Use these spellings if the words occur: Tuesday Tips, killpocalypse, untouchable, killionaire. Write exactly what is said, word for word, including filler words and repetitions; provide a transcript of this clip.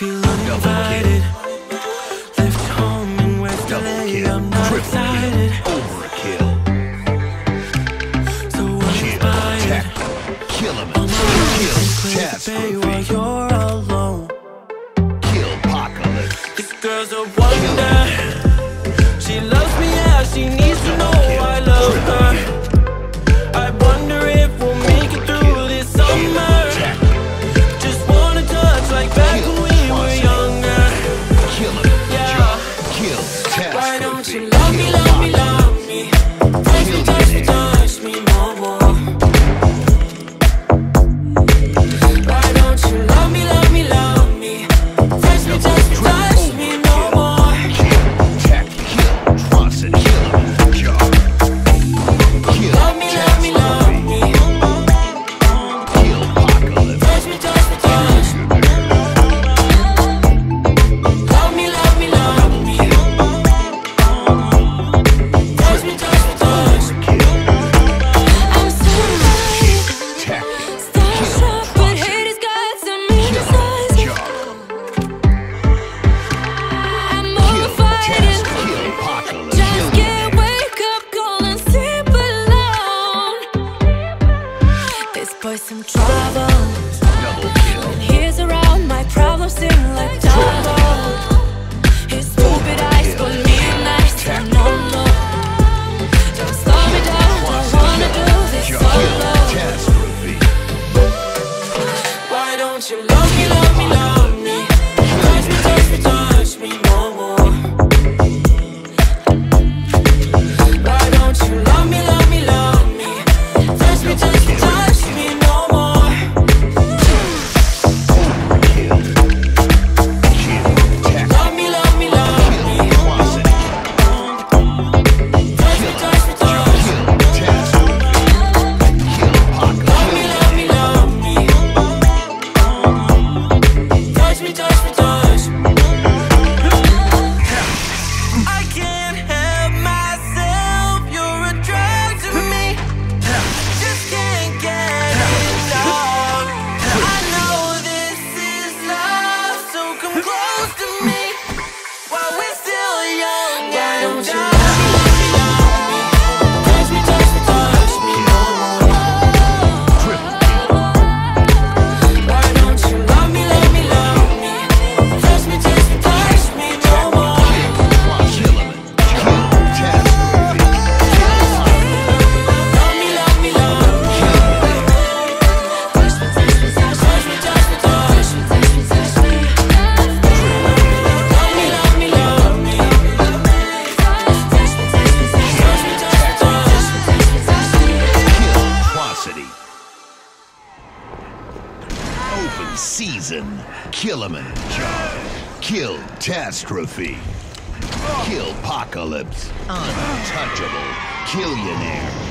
feel uninvited. Left home in West L A, I'm not excited. Overkill. So uninspired. Kill him. On my way to Bay while you're alone. Kill apocalypse. This girl's a wonder. She loves me as she needs to know I love her. I wonder if we'll make it through this summer. Catastrophe, killpocalypse, untouchable, killionaire.